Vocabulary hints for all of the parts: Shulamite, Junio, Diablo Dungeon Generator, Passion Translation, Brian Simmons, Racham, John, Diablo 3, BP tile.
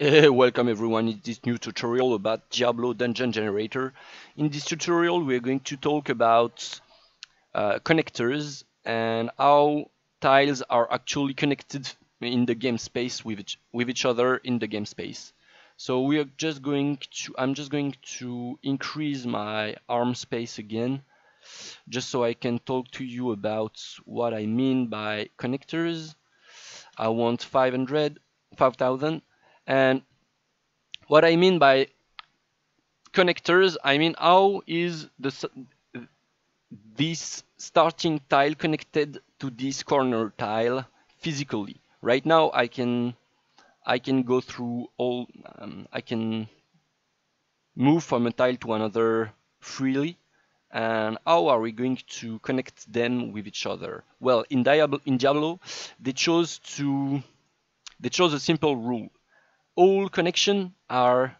Hey, welcome everyone in this new tutorial about Diablo Dungeon Generator. In this tutorial we are going to talk about connectors and how tiles are actually connected in the game space with each other in the game space. So we are just going to I'm just going to increase my arm space again, just so I can talk to you about what I mean by connectors. I want 5,000. And what I mean by connectors, I mean how is this starting tile connected to this corner tile physically. Right now, I can go through all. I can move from a tile to another freely. And how are we going to connect them with each other? Well, in Diablo, they chose a simple rule. All connections are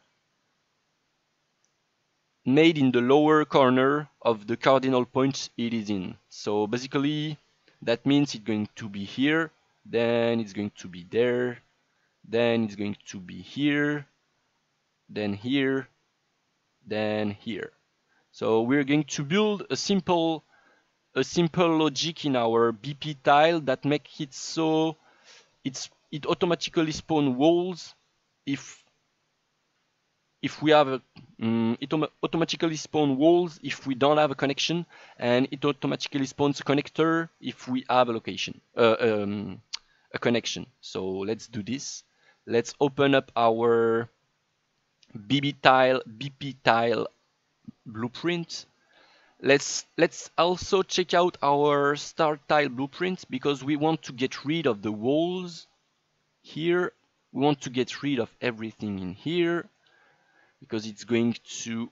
made in the lower corner of the cardinal points it is in. So basically, that means it's going to be here, then it's going to be there, then it's going to be here, then here, then here. So we're going to build a simple logic in our BP tile that makes it so it automatically spawns walls. If we have a it automatically spawns walls if we don't have a connection, and it automatically spawns a connector if we have a location a connection. So let's do this. Let's open up our BP tile blueprint. Let's also check out our start tile blueprint, because we want to get rid of the walls here. We want to get rid of everything in here, because it's going to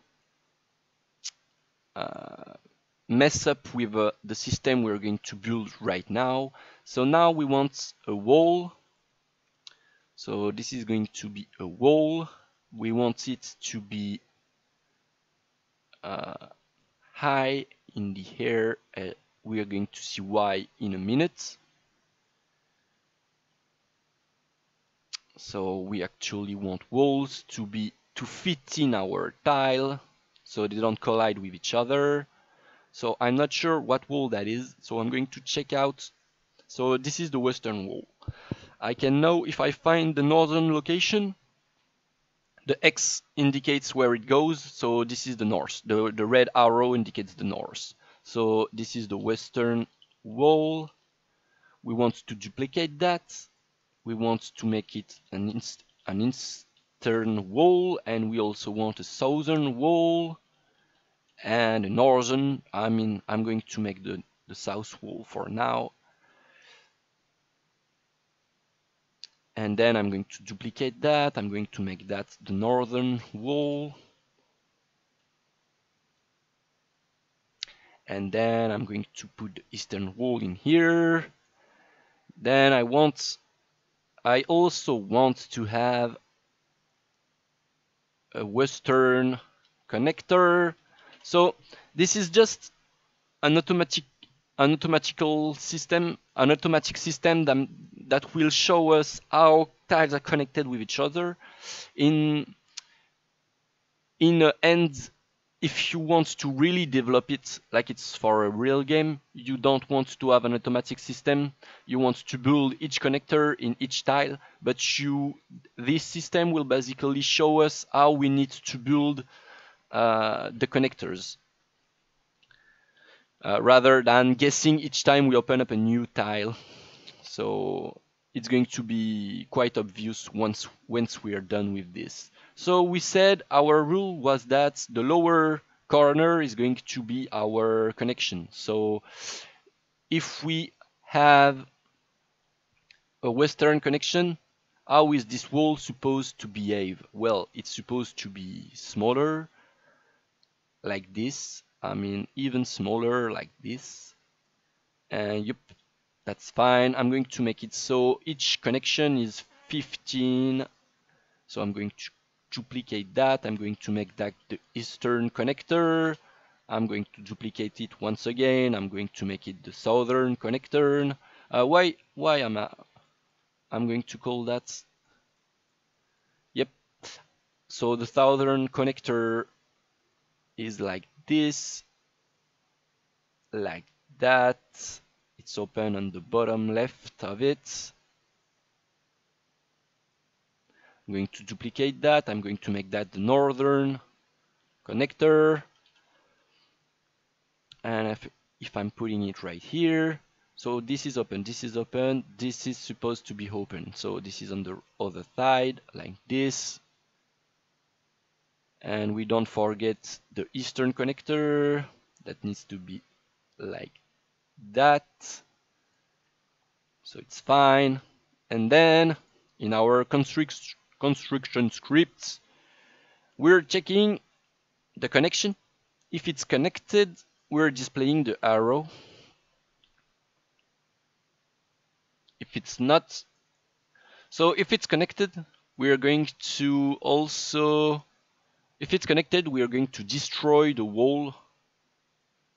mess up with the system we're going to build right now. So now we want a wall. So this is going to be a wall. We want it to be high in the air. We are going to see why in a minute. So we actually want walls to fit in our tile, so they don't collide with each other. So I'm not sure what wall that is, so I'm going to check out. So this is the western wall. I can know if I find the northern location. The X indicates where it goes, so this is the north. The red arrow indicates the north. So this is the western wall. We want to duplicate that. We want to make it an eastern wall, and we also want a southern wall and a northern. I mean, I'm going to make the south wall for now. And then I'm going to duplicate that. I'm going to make that the northern wall. And then I'm going to put the eastern wall in here. Then I also want to have a western connector. So this is just an automatic system that will show us how tiles are connected with each other. In the end, if you want to really develop it like it's for a real game, you don't want to have an automatic system. You want to build each connector in each tile, but this system will basically show us how we need to build the connectors, rather than guessing each time we open up a new tile. So it's going to be quite obvious once we are done with this. So we said our rule was that the lower corner is going to be our connection. So if we have a western connection, how is this wall supposed to behave? Well, it's supposed to be smaller, like this. I mean, even smaller, like this. And yep, that's fine. I'm going to make it so each connection is 15. So I'm going to duplicate that. I'm going to make that the eastern connector. I'm going to duplicate it once again. I'm going to make it the southern connector. Why am I? I'm going to call that. So the southern connector is like this, like that. It's open on the bottom left of it. I'm going to duplicate that. I'm going to make that the northern connector. And if I'm putting it right here, so this is open, this is open, this is supposed to be open. So this is on the other side, like this. And we don't forget the eastern connector that needs to be like that. So it's fine. And then in our construction scripts, we're checking the connection. If it's connected, we're displaying the arrow. If it's not, so if it's connected, we're going to also, if it's connected, we're going to destroy the wall.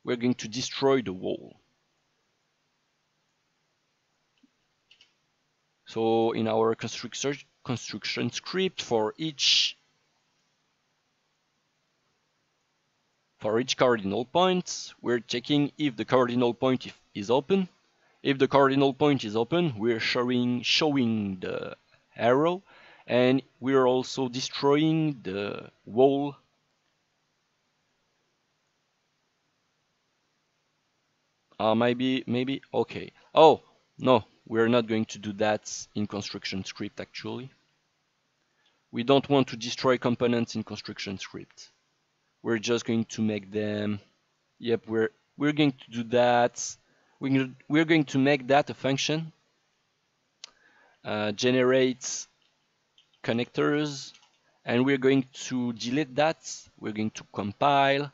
We're going to destroy the wall. So in our construction script, for each cardinal point, we're checking if the cardinal point is open. If the cardinal point is open, we're showing the arrow, and we're also destroying the wall. Maybe, okay. Oh, no, we're not going to do that in construction script, actually. We don't want to destroy components in construction script. We're just going to make them, yep, we're going to do that. We're going to make that a function, generate connectors, and we're going to delete that. We're going to compile,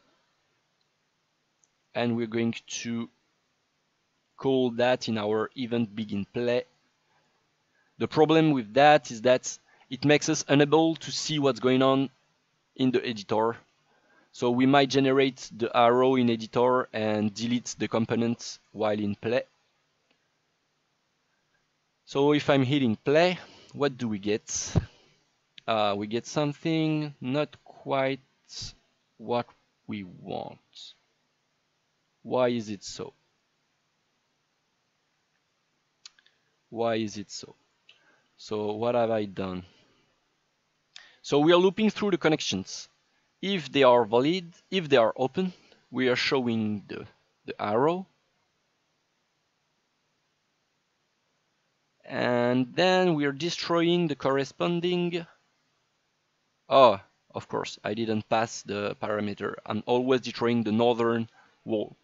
and we're going to call that in our event begin play. The problem with that is that it makes us unable to see what's going on in the editor. So we might generate the arrow in editor and delete the component while in play. So if I'm hitting play, what do we get? We get something not quite what we want. Why is it so? Why is it so? So what have I done? So we are looping through the connections. If they are valid, if they are open, we are showing the arrow. And then we are destroying the corresponding. Oh, of course, I didn't pass the parameter. I'm always destroying the northern wall.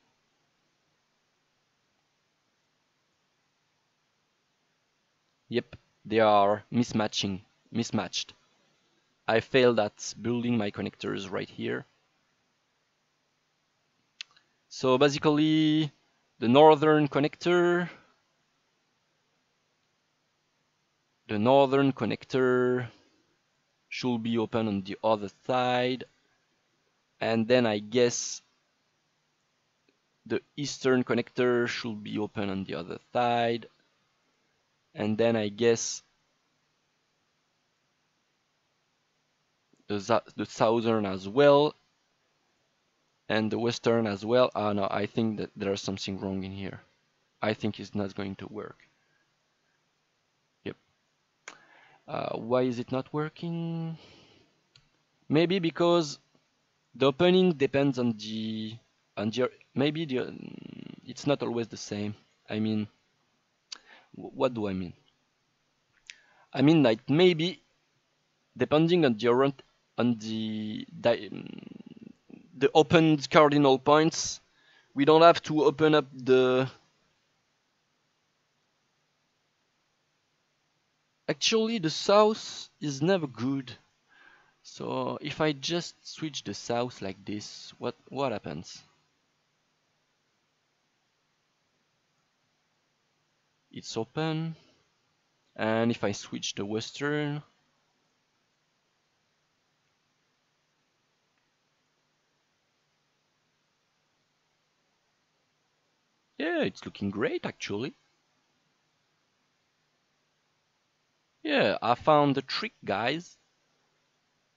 Yep, they are mismatched. I failed at building my connectors right here. So basically, the northern connector, should be open on the other side, and then I guess the eastern connector should be open on the other side, and then I guess the southern as well, and the western as well. Ah, no, I think that there's something wrong in here. I think it's not going to work. Yep. Why is it not working? Maybe because the opening depends on the it's not always the same. I mean, what do I mean? I mean that maybe depending on the opened cardinal points, we don't have to open up the. Actually, the south is never good. So if I just switch the south like this, what happens? It's open, and if I switch the western. Yeah, it's looking great actually. Yeah, I found the trick, guys.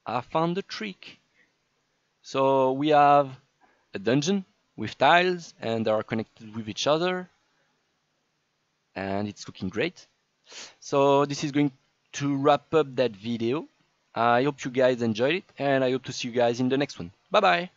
I found the trick. So we have a dungeon with tiles and they are connected with each other, and it's looking great. So this is going to wrap up that video. I hope you guys enjoyed it, and I hope to see you guys in the next one. Bye bye.